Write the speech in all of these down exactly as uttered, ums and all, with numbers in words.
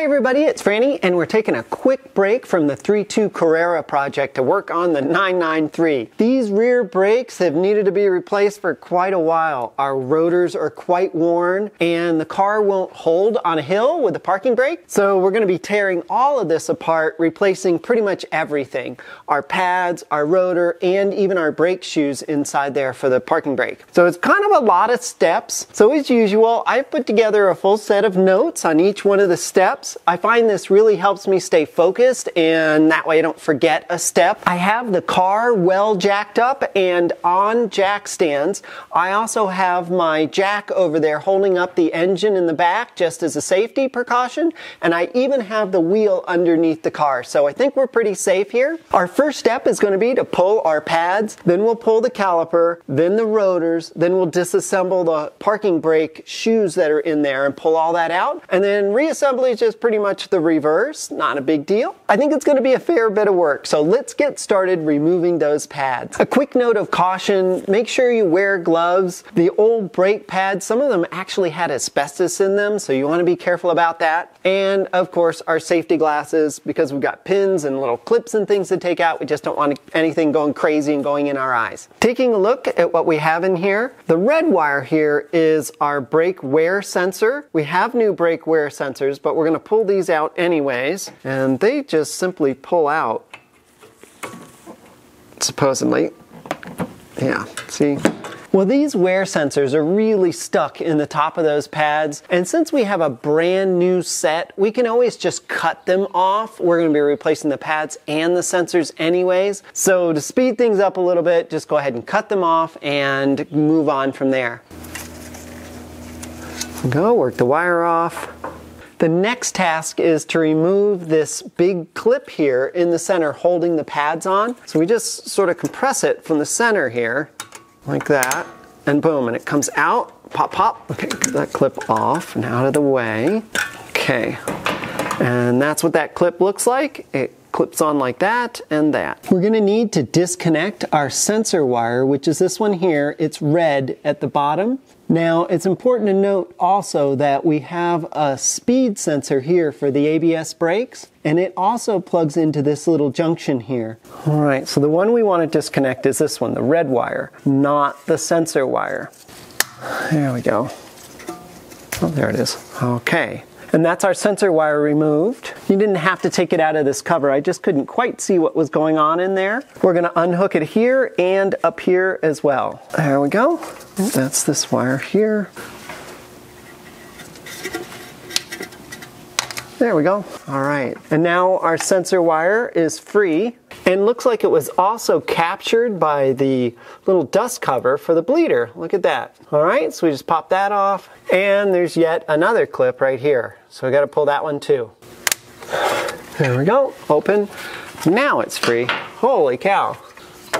Hi everybody, it's Franny, and we're taking a quick break from the three two Carrera project to work on the nine nine three. These rear brakes have needed to be replaced for quite a while. Our rotors are quite worn, and the car won't hold on a hill with the parking brake. So we're going to be tearing all of this apart, replacing pretty much everything. Our pads, our rotor, and even our brake shoes inside there for the parking brake. So it's kind of a lot of steps. So as usual, I've put together a full set of notes on each one of the steps. I find this really helps me stay focused, and that way I don't forget a step. I have the car well jacked up and on jack stands. I also have my jack over there holding up the engine in the back just as a safety precaution, and I even have the wheel underneath the car. So I think we're pretty safe here. Our first step is going to be to pull our pads, then we'll pull the caliper, then the rotors, then we'll disassemble the parking brake shoes that are in there and pull all that out, and then reassembly is pretty much the reverse, not a big deal. I think it's going to be a fair bit of work, so let's get started removing those pads. A quick note of caution, make sure you wear gloves. The old brake pads, some of them actually had asbestos in them, so you want to be careful about that. And of course our safety glasses, because we've got pins and little clips and things to take out, we just don't want anything going crazy and going in our eyes. Taking a look at what we have in here, the red wire here is our brake wear sensor. We have new brake wear sensors, but we're going to pull these out anyways, and they just simply pull out, supposedly. Yeah, see? Well, these wear sensors are really stuck in the top of those pads, and since we have a brand new set, we can always just cut them off. We're going to be replacing the pads and the sensors anyways, so to speed things up a little bit, just go ahead and cut them off and move on from there. Go work the wire off. The next task is to remove this big clip here in the center holding the pads on. So we just sort of compress it from the center here, like that, and boom, and it comes out, pop, pop. Okay, get that clip off and out of the way. Okay, and that's what that clip looks like. It clips on like that and that. We're going to need to disconnect our sensor wire, which is this one here. It's red at the bottom. Now, it's important to note also that we have a speed sensor here for the A B S brakes, and it also plugs into this little junction here. All right, so the one we want to disconnect is this one, the red wire, not the sensor wire. There we go. Oh, there it is. Okay. And that's our sensor wire removed. You didn't have to take it out of this cover. I just couldn't quite see what was going on in there. We're gonna unhook it here and up here as well. There we go. That's this wire here. There we go. All right. And now our sensor wire is free, and looks like it was also captured by the little dust cover for the bleeder. Look at that. All right, so we just pop that off, and there's yet another clip right here. So we got to pull that one too. There we go. Open. Now it's free. Holy cow.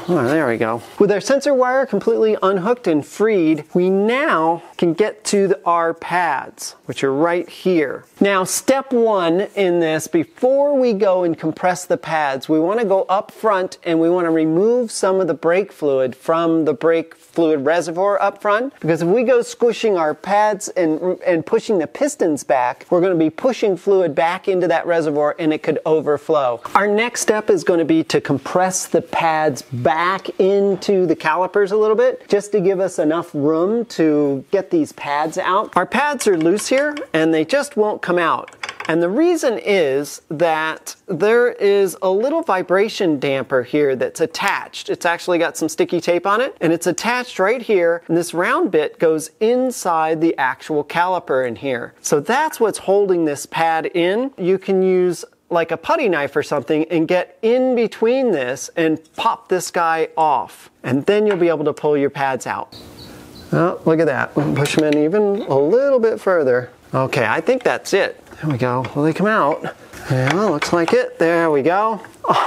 Oh, there we go. With our sensor wire completely unhooked and freed, we now can get to the, our pads, which are right here. Now, step one in this, before we go and compress the pads, we want to go up front and we want to remove some of the brake fluid from the brake fluid reservoir up front, because if we go squishing our pads and, and pushing the pistons back, we're going to be pushing fluid back into that reservoir and it could overflow. Our next step is going to be to compress the pads back into the calipers a little bit, just to give us enough room to get these pads out. Our pads are loose here and they just won't come out. And the reason is that there is a little vibration damper here that's attached. It's actually got some sticky tape on it, and it's attached right here, and this round bit goes inside the actual caliper in here. So that's what's holding this pad in. You can use like a putty knife or something and get in between this and pop this guy off. And then you'll be able to pull your pads out. Oh, look at that. Push them in even a little bit further. Okay, I think that's it. There we go. Will they come out? Yeah, looks like it. There we go.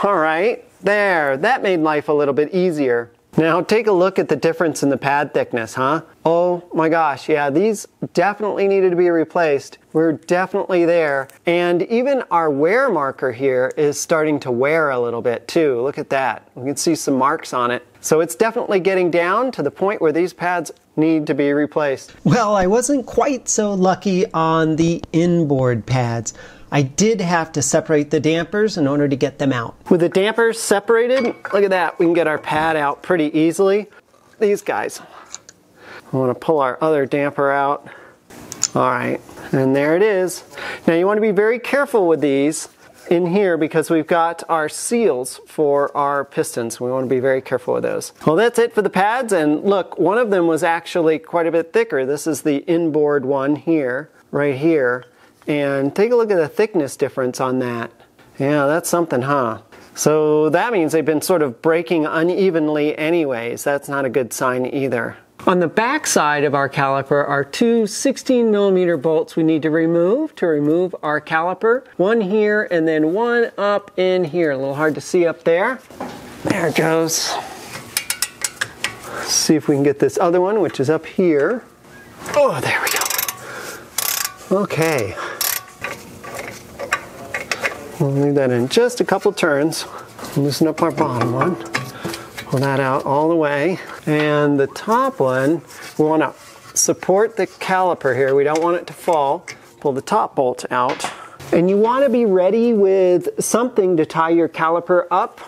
All right. There. That made life a little bit easier. Now take a look at the difference in the pad thickness, huh? Oh my gosh, yeah, these definitely needed to be replaced. We're definitely there. And even our wear marker here is starting to wear a little bit too. Look at that. You can see some marks on it. So it's definitely getting down to the point where these pads need to be replaced. Well, I wasn't quite so lucky on the inboard pads. I did have to separate the dampers in order to get them out. With the dampers separated, look at that, we can get our pad out pretty easily. These guys. I want to pull our other damper out. All right, and there it is. Now you want to be very careful with these in here because we've got our seals for our pistons. We want to be very careful with those. Well, that's it for the pads, and look, one of them was actually quite a bit thicker. This is the inboard one here, right here. And take a look at the thickness difference on that. Yeah, that's something, huh? So that means they've been sort of breaking unevenly anyways. That's not a good sign either. On the back side of our caliper are two sixteen millimeter bolts we need to remove to remove our caliper. One here and then one up in here. A little hard to see up there. There it goes. Let's see if we can get this other one, which is up here. Oh, there we go. Okay, we'll leave that in just a couple turns. Loosen up our bottom one, pull that out all the way, and the top one, we want to support the caliper here. We don't want it to fall. Pull the top bolt out, and you want to be ready with something to tie your caliper up.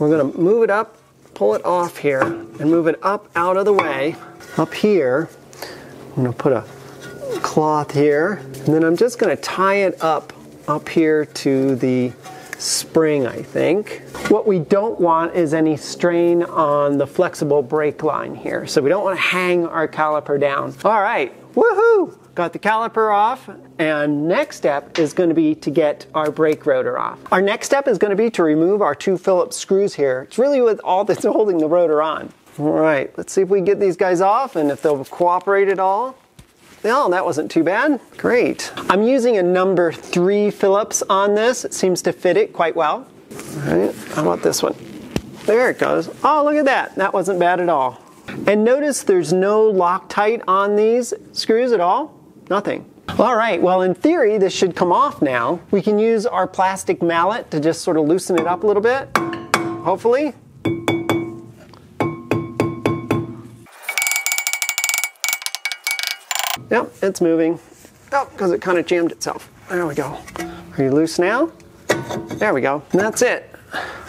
We're going to move it up, pull it off here, and move it up out of the way. Up here, I'm going to put a cloth here, and then I'm just going to tie it up up here to the spring, I think. What we don't want is any strain on the flexible brake line here, so we don't want to hang our caliper down. All right, woohoo! Got the caliper off, and next step is going to be to get our brake rotor off. Our next step is going to be to remove our two Phillips screws here. It's really with all that's holding the rotor on. All right, let's see if we can get these guys off and if they'll cooperate at all. No, that wasn't too bad. Great. I'm using a number three Phillips on this. It seems to fit it quite well. All right, how about this one? There it goes. Oh, look at that. That wasn't bad at all. And notice there's no Loctite on these screws at all. Nothing. All right, well, in theory, this should come off now. We can use our plastic mallet to just sort of loosen it up a little bit, hopefully. Yep, it's moving. Oh, because it kind of jammed itself. There we go. Are you loose now? There we go. And that's it.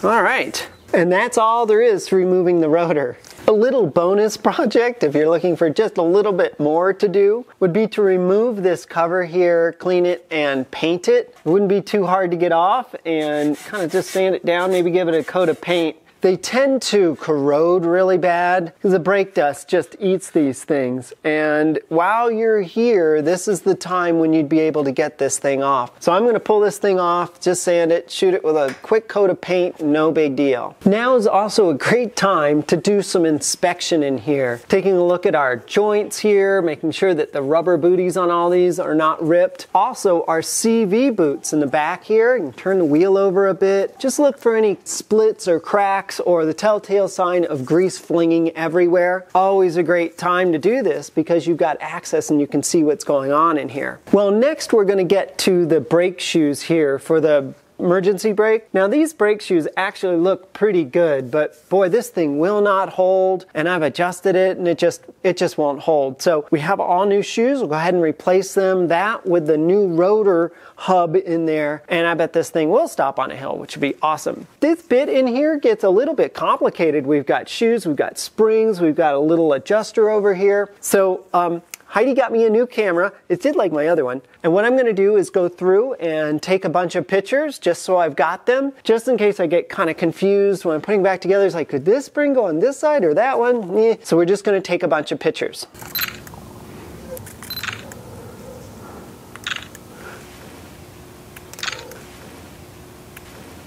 All right. And that's all there is to removing the rotor. A little bonus project, if you're looking for just a little bit more to do, would be to remove this cover here, clean it, and paint it. It wouldn't be too hard to get off, and kind of just sand it down, maybe give it a coat of paint. They tend to corrode really bad because the brake dust just eats these things. And while you're here, this is the time when you'd be able to get this thing off. So I'm going to pull this thing off, just sand it, shoot it with a quick coat of paint, no big deal. Now is also a great time to do some inspection in here. Taking a look at our joints here, making sure that the rubber booties on all these are not ripped. Also our C V boots in the back here, you can turn the wheel over a bit. Just look for any splits or cracks or the telltale sign of grease flinging everywhere. Always a great time to do this because you've got access and you can see what's going on in here. Well, next we're going to get to the brake shoes here for the emergency brake. Now these brake shoes actually look pretty good, but boy, this thing will not hold, and I've adjusted it and it just it just won't hold. So we have all new shoes. We'll go ahead and replace them, that with the new rotor hub in there, and I bet this thing will stop on a hill, which would be awesome. This bit in here gets a little bit complicated. We've got shoes, we've got springs, we've got a little adjuster over here. So um, Heidi got me a new camera. It did like my other one. And what I'm going to do is go through and take a bunch of pictures just so I've got them, just in case I get kind of confused when I'm putting back together. It's like, could this spring go on this side or that one? Eh. So we're just going to take a bunch of pictures.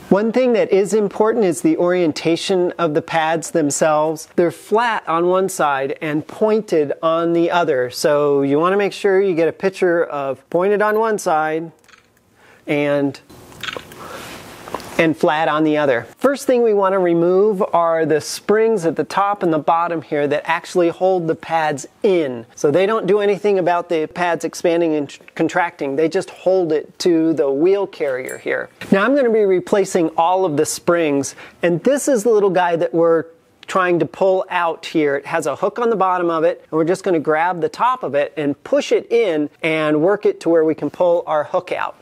One thing that is important is the orientation of the pads themselves. They're flat on one side and pointed on the other. So you want to make sure you get a picture of pointed on one side and and flat on the other. First thing we want to remove are the springs at the top and the bottom here that actually hold the pads in. So they don't do anything about the pads expanding and contracting. They just hold it to the wheel carrier here. Now I'm going to be replacing all of the springs, and this is the little guy that we're trying to pull out here. It has a hook on the bottom of it, and we're just going to grab the top of it and push it in and work it to where we can pull our hook out.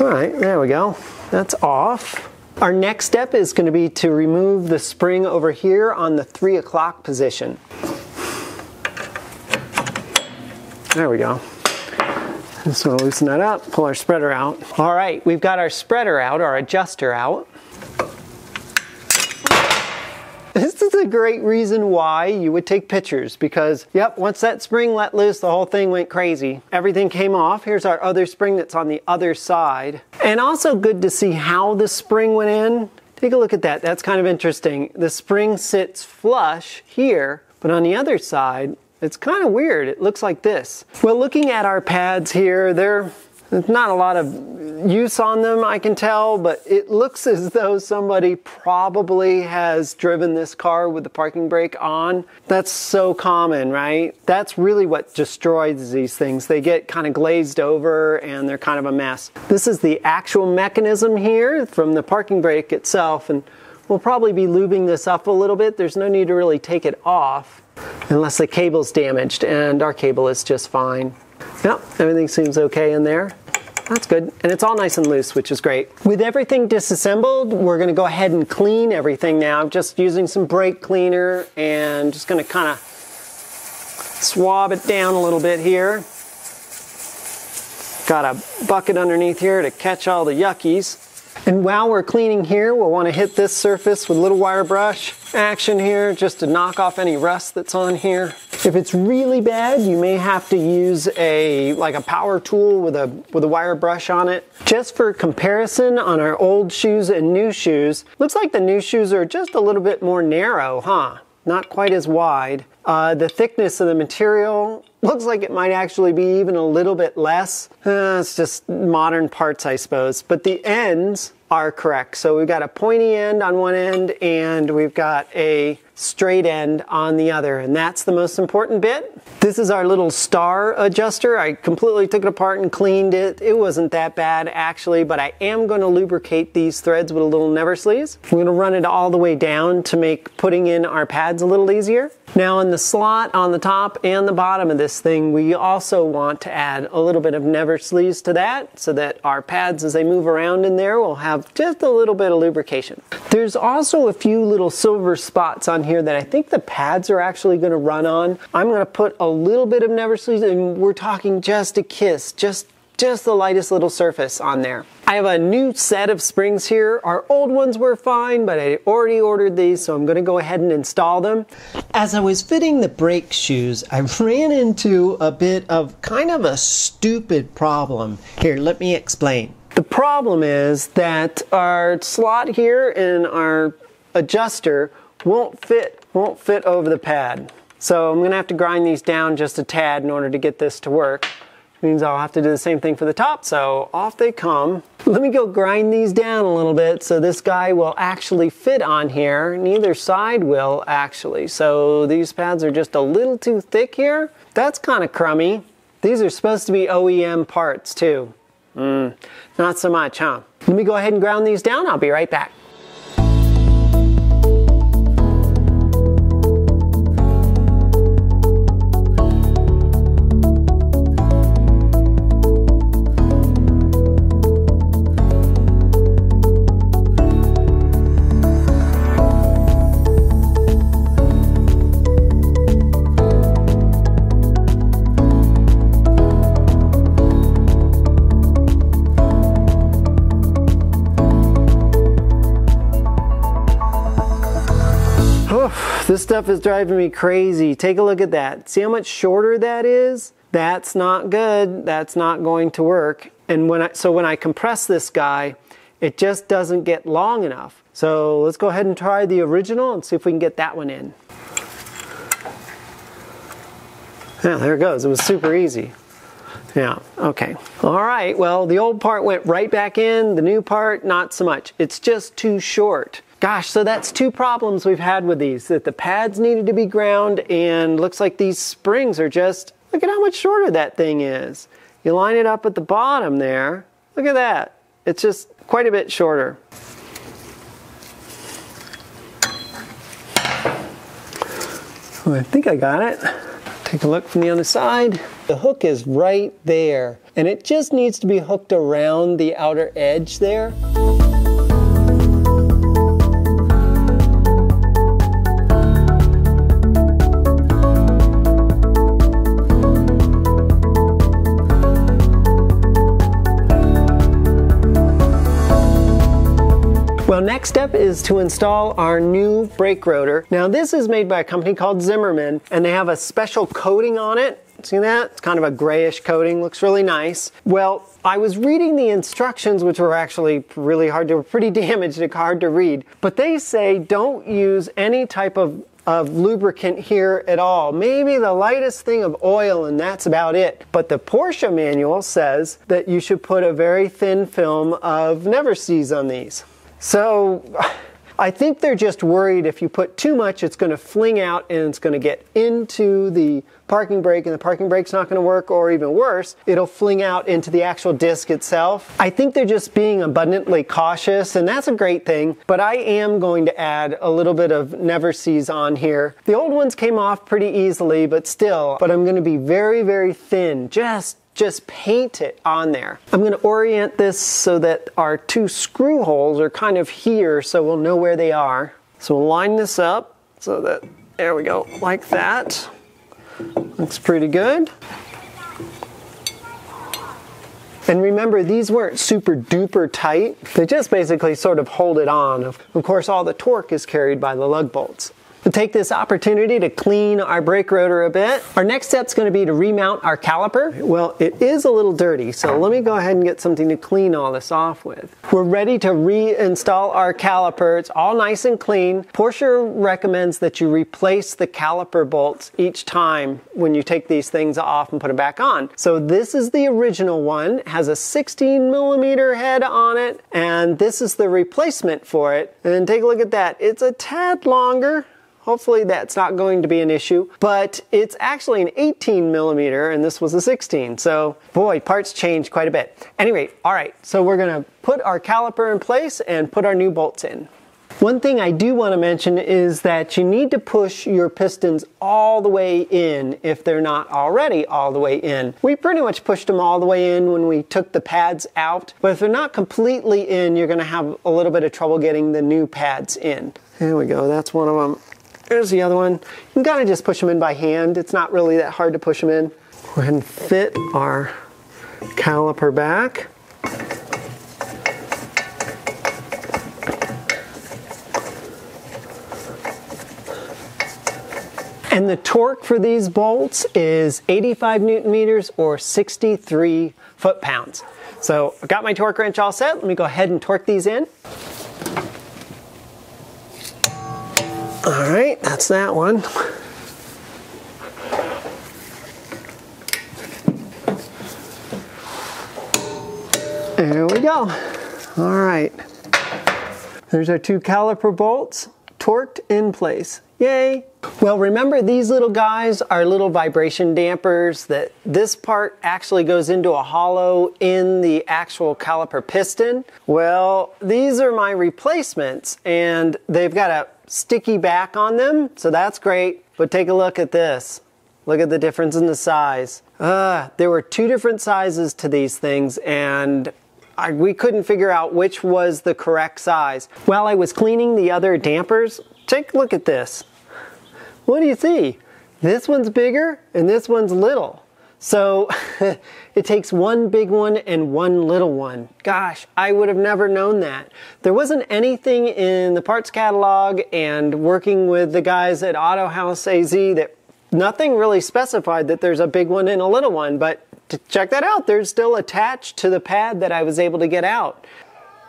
All right, there we go. That's off. Our next step is going to be to remove the spring over here on the three o'clock position. There we go. Just want to loosen that up, pull our spreader out. All right, we've got our spreader out, our adjuster out. This is a great reason why you would take pictures because, yep, once that spring let loose, the whole thing went crazy. Everything came off. Here's our other spring that's on the other side. And also good to see how the spring went in. Take a look at that. That's kind of interesting. The spring sits flush here, but on the other side, it's kind of weird. It looks like this. Well, looking at our pads here, they're There's not a lot of use on them, I can tell, but it looks as though somebody probably has driven this car with the parking brake on. That's so common, right? That's really what destroys these things. They get kind of glazed over and they're kind of a mess. This is the actual mechanism here from the parking brake itself, and we'll probably be lubing this up a little bit. There's no need to really take it off unless the cable's damaged, and our cable is just fine. Yep, everything seems okay in there. That's good. And it's all nice and loose, which is great. With everything disassembled, we're going to go ahead and clean everything now. I'm just using some brake cleaner and just going to kind of swab it down a little bit here. Got a bucket underneath here to catch all the yuckies. And while we're cleaning here, we'll want to hit this surface with a little wire brush action here just to knock off any rust that's on here. If it's really bad, you may have to use a like a power tool with a with a wire brush on it. Just for comparison on our old shoes and new shoes, looks like the new shoes are just a little bit more narrow, huh? Not quite as wide. Uh, the thickness of the material looks like it might actually be even a little bit less. Uh, it's just modern parts, I suppose. But the ends are correct. So we've got a pointy end on one end and we've got a straight end on the other. And that's the most important bit. This is our little star adjuster. I completely took it apart and cleaned it. It wasn't that bad actually, but I am going to lubricate these threads with a little never sleaze. I'm going to run it all the way down to make putting in our pads a little easier. Now in the slot on the top and the bottom of this thing, we also want to add a little bit of never sleaze to that so that our pads as they move around in there will have just a little bit of lubrication. There's also a few little silver spots on here that I think the pads are actually going to run on. I'm going to put a little bit of never sleaze, and we're talking just a kiss, just just the lightest little surface on there. I have a new set of springs here. Our old ones were fine, but I already ordered these, so I'm going to go ahead and install them. As I was fitting the brake shoes, I ran into a bit of kind of a stupid problem. Here, let me explain. The problem is that our slot here and our adjuster won't fit, won't fit over the pad. So I'm going to have to grind these down just a tad in order to get this to work. Means I'll have to do the same thing for the top, so off they come. Let me go grind these down a little bit so this guy will actually fit on here. Neither side will actually, so these pads are just a little too thick here. That's kind of crummy. These are supposed to be O E M parts too. Mm, not so much, huh? Let me go ahead and ground these down. I'll be right back. This stuff is driving me crazy. Take a look at that. See how much shorter that is? That's not good. That's not going to work. And when I, so when I compress this guy, it just doesn't get long enough. So let's go ahead and try the original and see if we can get that one in. Yeah, there it goes. It was super easy. Yeah, okay. All right, well, the old part went right back in. The new part, not so much. It's just too short. Gosh, so that's two problems we've had with these, that the pads needed to be ground and looks like these springs are just, look at how much shorter that thing is. You line it up at the bottom there, look at that. It's just quite a bit shorter. Well, I think I got it. Take a look from the other side. The hook is right there, and it just needs to be hooked around the outer edge there. Well, next step is to install our new brake rotor. Now this is made by a company called Zimmerman, and they have a special coating on it. See that? It's kind of a grayish coating, looks really nice. Well, I was reading the instructions, which were actually really hard, they were pretty damaged, hard to read, but they say don't use any type of of lubricant here at all. Maybe the lightest thing of oil and that's about it. But the Porsche manual says that you should put a very thin film of Never Seize on these. So I think they're just worried if you put too much, it's gonna fling out and it's gonna get into the parking brake, and the parking brake's not gonna work, or even worse, it'll fling out into the actual disc itself. I think they're just being abundantly cautious, and that's a great thing, but I am going to add a little bit of Never Seize on here. The old ones came off pretty easily, but still, but I'm gonna be very, very thin, just Just paint it on there. I'm gonna orient this so that our two screw holes are kind of here so we'll know where they are. So we'll line this up so that, there we go, like that. Looks pretty good. And remember, these weren't super duper tight. They just basically sort of hold it on. Of course, all the torque is carried by the lug bolts. We'll take this opportunity to clean our brake rotor a bit. Our next step is going to be to remount our caliper. Well, it is a little dirty, so let me go ahead and get something to clean all this off with. We're ready to reinstall our caliper. It's all nice and clean. Porsche recommends that you replace the caliper bolts each time when you take these things off and put them back on. So this is the original one. It has a sixteen millimeter head on it, and this is the replacement for it. And take a look at that. It's a tad longer. Hopefully that's not going to be an issue, but it's actually an eighteen millimeter and this was a sixteen. So boy, parts change quite a bit. Anyway, all right, so we're gonna put our caliper in place and put our new bolts in. One thing I do want to mention is that you need to push your pistons all the way in if they're not already all the way in. We pretty much pushed them all the way in when we took the pads out, but if they're not completely in, you're gonna have a little bit of trouble getting the new pads in. There we go, that's one of them. There's the other one. You can kind of just push them in by hand. It's not really that hard to push them in. Go ahead and fit our caliper back. And the torque for these bolts is eighty-five newton meters or sixty-three foot pounds. So I've got my torque wrench all set. Let me go ahead and torque these in. All right, that's that one. There we go. All right. There's our two caliper bolts torqued in place. Yay. Well, remember these little guys are little vibration dampers that this part actually goes into a hollow in the actual caliper piston. Well, these are my replacements and they've got a sticky back on them, so that's great. But take a look at this. Look at the difference in the size. Uh, there were two different sizes to these things and I, we couldn't figure out which was the correct size. While I was cleaning the other dampers, take a look at this. What do you see? This one's bigger and this one's little. So it takes one big one and one little one. Gosh, I would have never known that. There wasn't anything in the parts catalog and working with the guys at Auto Haus A Z that nothing really specified that there's a big one and a little one, but to check that out, they're still attached to the pad that I was able to get out.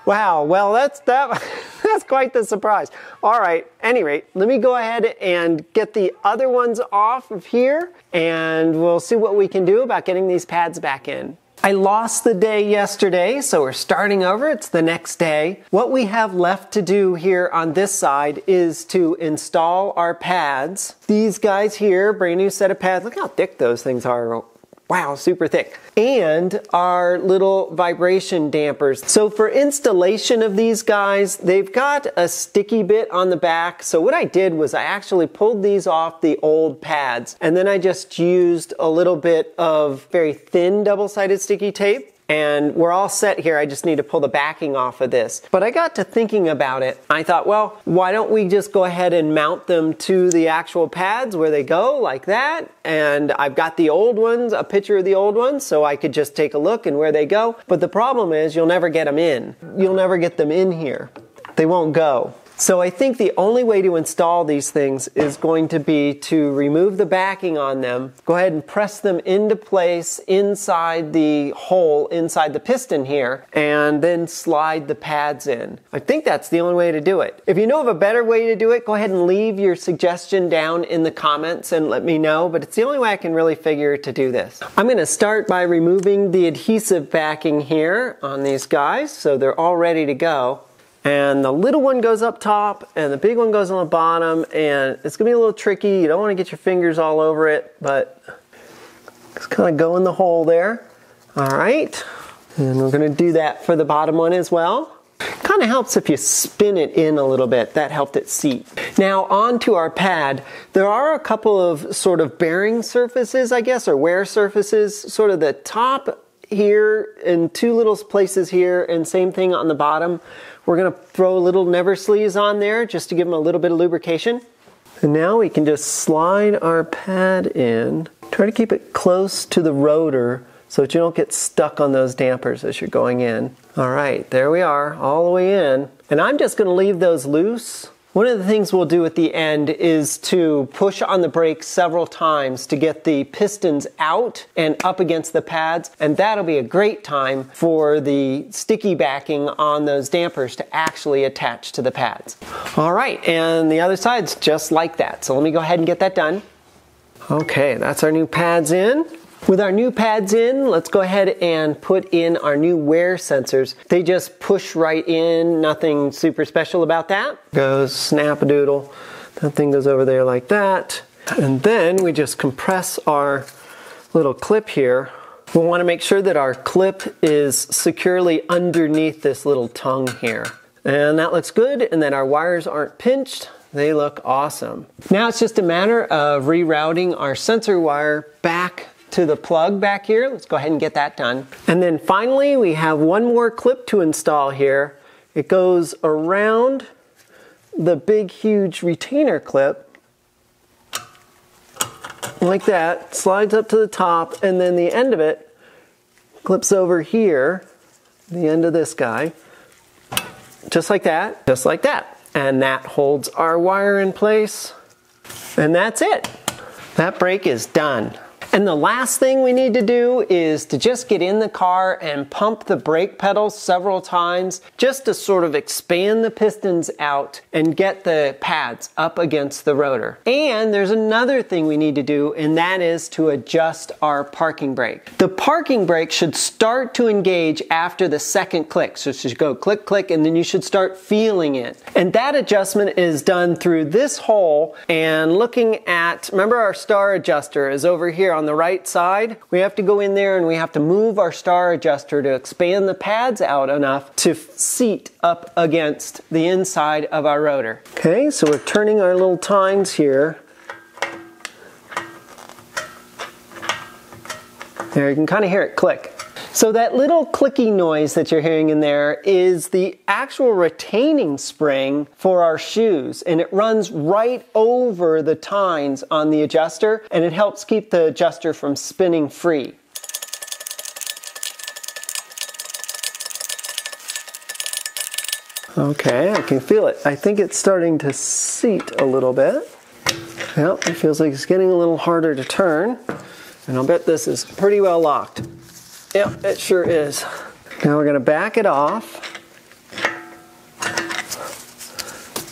Wow, well that's that that's quite the surprise. All right, any rate, let me go ahead and get the other ones off of here and we'll see what we can do about getting these pads back in. I lost the day yesterday, so we're starting over. It's the next day. What we have left to do here on this side is to install our pads. These guys here, brand new set of pads. Look how thick those things are. Wow, super thick. And our little vibration dampers. So for installation of these guys, they've got a sticky bit on the back. So what I did was I actually pulled these off the old pads, and then I just used a little bit of very thin double-sided sticky tape. And we're all set here. I just need to pull the backing off of this. But I got to thinking about it. I thought, well, why don't we just go ahead and mount them to the actual pads where they go, like that. And I've got the old ones, a picture of the old ones, so I could just take a look and where they go. But the problem is you'll never get them in. You'll never get them in here. They won't go. So I think the only way to install these things is going to be to remove the backing on them, go ahead and press them into place inside the hole, inside the piston here, and then slide the pads in. I think that's the only way to do it. If you know of a better way to do it, go ahead and leave your suggestion down in the comments and let me know, but it's the only way I can really figure to do this. I'm going to start by removing the adhesive backing here on these guys, so they're all ready to go. And the little one goes up top and the big one goes on the bottom, and it's gonna be a little tricky. You don't wanna get your fingers all over it, but just kinda go in the hole there. All right, and we're gonna do that for the bottom one as well. Kinda helps if you spin it in a little bit. That helped it seat. Now onto our pad. There are a couple of sort of bearing surfaces, I guess, or wear surfaces, sort of the top here and two little places here, and same thing on the bottom. We're gonna throw little never sleeves on there just to give them a little bit of lubrication. And now we can just slide our pad in. Try to keep it close to the rotor so that you don't get stuck on those dampers as you're going in. All right, there we are, all the way in. And I'm just gonna leave those loose. One of the things we'll do at the end is to push on the brakes several times to get the pistons out and up against the pads, and that'll be a great time for the sticky backing on those dampers to actually attach to the pads. All right, and the other side's just like that, so let me go ahead and get that done. Okay, that's our new pads in. With our new pads in, let's go ahead and put in our new wear sensors. They just push right in, nothing super special about that. Goes snap-a-doodle, that thing goes over there like that. And then we just compress our little clip here. We want to make sure that our clip is securely underneath this little tongue here. And that looks good, and then our wires aren't pinched. They look awesome. Now it's just a matter of rerouting our sensor wire back to the plug back here. Let's go ahead and get that done. And then finally, we have one more clip to install here. It goes around the big, huge retainer clip, like that, slides up to the top, and then the end of it clips over here, the end of this guy, just like that, just like that. And that holds our wire in place, and that's it. That brake is done. And the last thing we need to do is to just get in the car and pump the brake pedal several times just to sort of expand the pistons out and get the pads up against the rotor. And there's another thing we need to do, and that is to adjust our parking brake. The parking brake should start to engage after the second click. So it should go click, click, and then you should start feeling it. And that adjustment is done through this hole and looking at, remember our star adjuster is over here on the right side. We have to go in there and we have to move our star adjuster to expand the pads out enough to seat up against the inside of our rotor. Okay, so we're turning our little tines here. There, you can kind of hear it click. So that little clicky noise that you're hearing in there is the actual retaining spring for our shoes, and it runs right over the tines on the adjuster, and it helps keep the adjuster from spinning free. Okay, I can feel it. I think it's starting to seat a little bit. Yep, it feels like it's getting a little harder to turn, and I'll bet this is pretty well locked. Yep, it sure is. Now we're gonna back it off.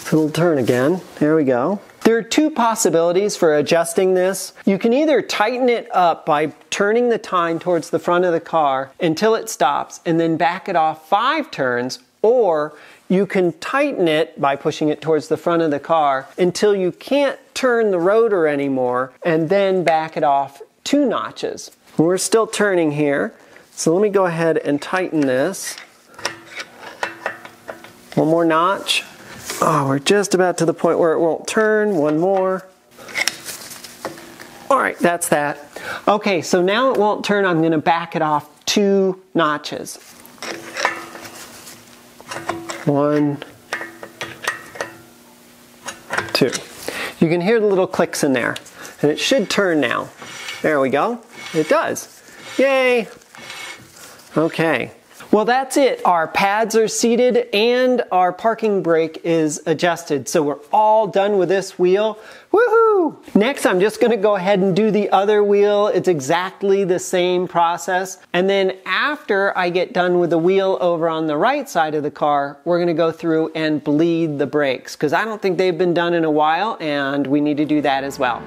It'll turn again, there we go. There are two possibilities for adjusting this. You can either tighten it up by turning the tine towards the front of the car until it stops and then back it off five turns, or you can tighten it by pushing it towards the front of the car until you can't turn the rotor anymore and then back it off two notches. We're still turning here, so let me go ahead and tighten this. One more notch. Oh, we're just about to the point where it won't turn. One more. All right, that's that. Okay, so now it won't turn. I'm gonna back it off two notches. One, two. You can hear the little clicks in there, and it should turn now. There we go. It does. Yay! Okay. Well, that's it. Our pads are seated and our parking brake is adjusted. So we're all done with this wheel. Woohoo! Next, I'm just gonna go ahead and do the other wheel. It's exactly the same process. And then after I get done with the wheel over on the right side of the car, we're gonna go through and bleed the brakes, because I don't think they've been done in a while and we need to do that as well.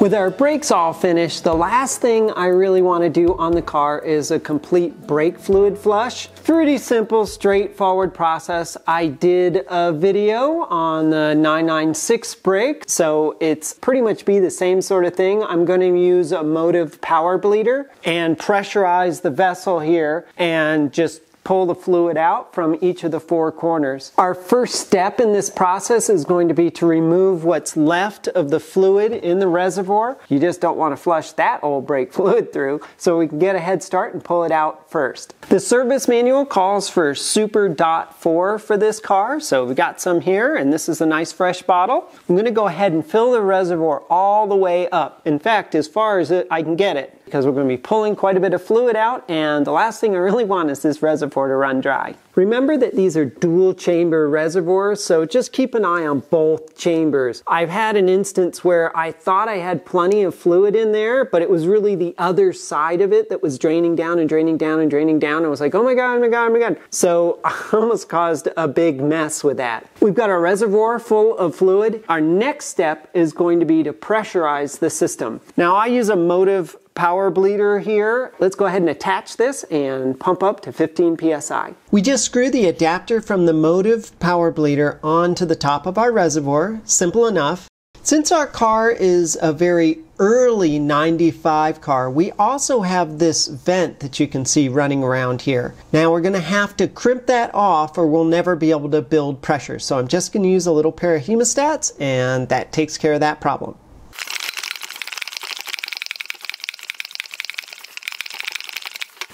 With our brakes all finished, the last thing I really want to do on the car is a complete brake fluid flush. Pretty simple, straightforward process. I did a video on the nine nine six brake, so it's pretty much be the same sort of thing. I'm going to use a Motive Power Bleeder and pressurize the vessel here and just pull the fluid out from each of the four corners. Our first step in this process is going to be to remove what's left of the fluid in the reservoir. You just don't want to flush that old brake fluid through, so we can get a head start and pull it out first. The service manual calls for Super Dot four for this car, so we've got some here, and this is a nice fresh bottle. I'm going to go ahead and fill the reservoir all the way up. In fact, as far as it, I can get it, because we're going to be pulling quite a bit of fluid out, and the last thing I really want is this reservoir to run dry. Remember that these are dual chamber reservoirs, so just keep an eye on both chambers. I've had an instance where I thought I had plenty of fluid in there, but it was really the other side of it that was draining down and draining down and draining down. I was like, oh my god, oh my god, oh my god. So I almost caused a big mess with that. We've got our reservoir full of fluid. Our next step is going to be to pressurize the system. Now I use a Motive Power Bleeder here. Let's go ahead and attach this and pump up to fifteen P S I. We just screw the adapter from the Motive Power Bleeder onto the top of our reservoir. Simple enough. Since our car is a very early ninety-five car, we also have this vent that you can see running around here. Now we're going to have to crimp that off or we'll never be able to build pressure. So I'm just going to use a little pair of hemostats, and that takes care of that problem.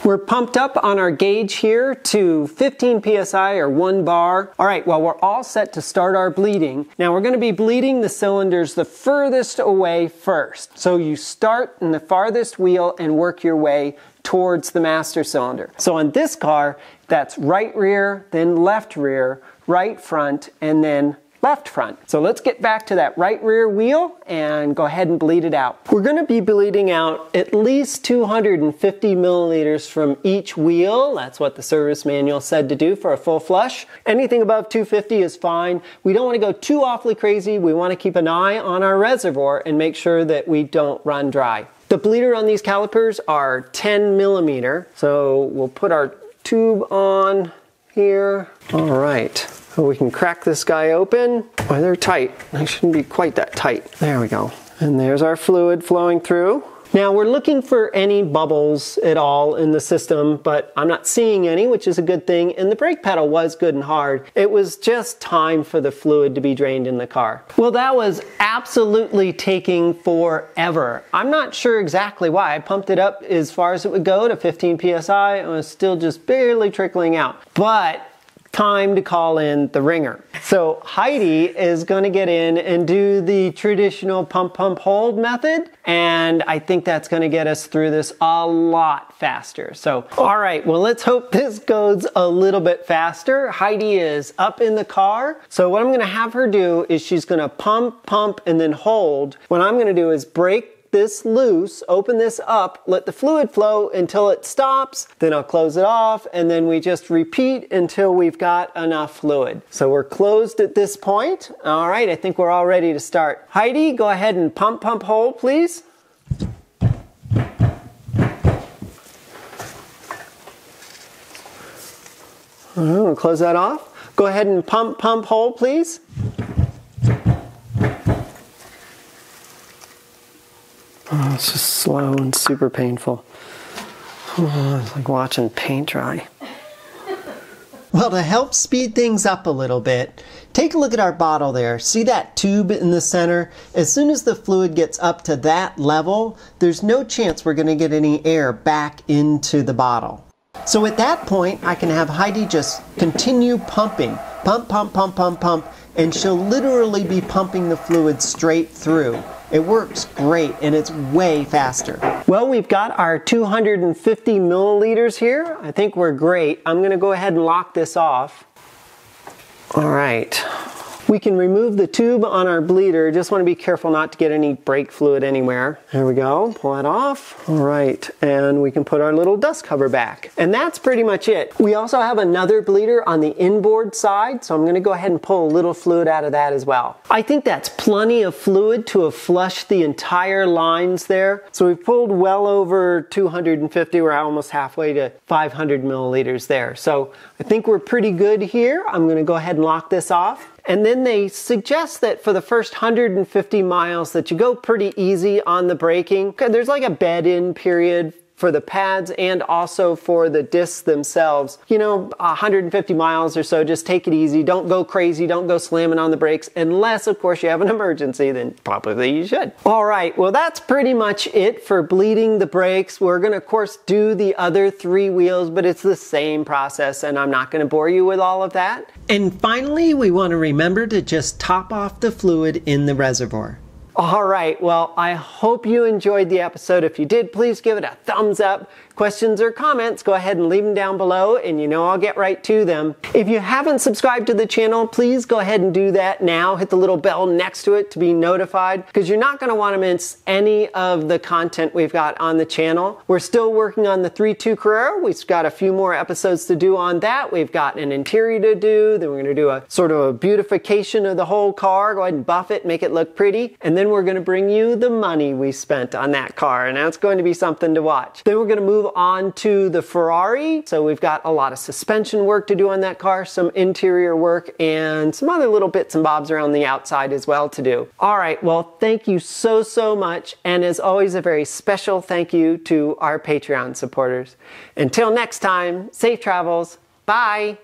We're pumped up on our gauge here to fifteen P S I or one bar. All right, well, we're all set to start our bleeding. Now we're gonna be bleeding the cylinders the furthest away first. So you start in the farthest wheel and work your way towards the master cylinder. So on this car, that's right rear, then left rear, right front, and then left front. So let's get back to that right rear wheel and go ahead and bleed it out. We're going to be bleeding out at least two hundred fifty milliliters from each wheel. That's what the service manual said to do for a full flush. Anything above two fifty is fine. We don't want to go too awfully crazy. We want to keep an eye on our reservoir and make sure that we don't run dry. The bleeder on these calipers are ten millimeter. So we'll put our tube on here. All right. So we can crack this guy open. Boy, they're tight. They shouldn't be quite that tight. There we go. And there's our fluid flowing through. Now we're looking for any bubbles at all in the system, but I'm not seeing any, which is a good thing. And the brake pedal was good and hard. It was just time for the fluid to be drained in the car. Well, that was absolutely taking forever. I'm not sure exactly why. I pumped it up as far as it would go to fifteen P S I and it was still just barely trickling out. But time to call in the ringer. So Heidi is going to get in and do the traditional pump, pump, hold method. And I think that's going to get us through this a lot faster. So, all right, well, let's hope this goes a little bit faster. Heidi is up in the car. So what I'm going to have her do is she's going to pump, pump, and then hold. What I'm going to do is brake this loose, open this up, let the fluid flow until it stops, then I'll close it off, and then we just repeat until we've got enough fluid. So we're closed at this point. All right, I think we're all ready to start. Heidi, go ahead and pump, pump, hold, please. I'm gonna close that off. Go ahead and pump, pump, hold, please. Oh, it's just slow and super painful. Oh, it's like watching paint dry. Well, to help speed things up a little bit, take a look at our bottle there. See that tube in the center? As soon as the fluid gets up to that level, there's no chance we're going to get any air back into the bottle. So at that point, I can have Heidi just continue pumping. Pump, pump, pump, pump, pump, and she'll literally be pumping the fluid straight through. It works great and it's way faster. Well, we've got our two hundred fifty milliliters here. I think we're great. I'm going to go ahead and lock this off. All right. We can remove the tube on our bleeder. Just want to be careful not to get any brake fluid anywhere. There we go. Pull that off. All right. And we can put our little dust cover back. And that's pretty much it. We also have another bleeder on the inboard side. So I'm going to go ahead and pull a little fluid out of that as well. I think that's plenty of fluid to have flushed the entire lines there. So we've pulled well over two hundred fifty. We're almost halfway to five hundred milliliters there. So I think we're pretty good here. I'm going to go ahead and lock this off. And then they suggest that for the first one hundred fifty miles that you go pretty easy on the braking. There's like a bed-in period for the pads and also for the discs themselves. You know, one hundred fifty miles or so, just take it easy. Don't go crazy, don't go slamming on the brakes. Unless, of course, you have an emergency, then probably you should. All right, well, that's pretty much it for bleeding the brakes. We're gonna, of course, do the other three wheels, but it's the same process, and I'm not gonna bore you with all of that. And finally, we wanna remember to just top off the fluid in the reservoir. All right, well, I hope you enjoyed the episode. If you did, please give it a thumbs up. Questions or comments, go ahead and leave them down below, and you know I'll get right to them. If you haven't subscribed to the channel, please go ahead and do that now. Hit the little bell next to it to be notified, because you're not gonna wanna miss any of the content we've got on the channel. We're still working on the three two Carrera. We've got a few more episodes to do on that. We've got an interior to do, then we're gonna do a sort of a beautification of the whole car. Go ahead and buff it, make it look pretty, and then we're going to bring you the money we spent on that car, and that's going to be something to watch. Then we're going to move on to the Ferrari. So we've got a lot of suspension work to do on that car, some interior work, and some other little bits and bobs around the outside as well to do. All right, well, thank you so, so much, and as always, a very special thank you to our Patreon supporters. Until next time, safe travels. Bye.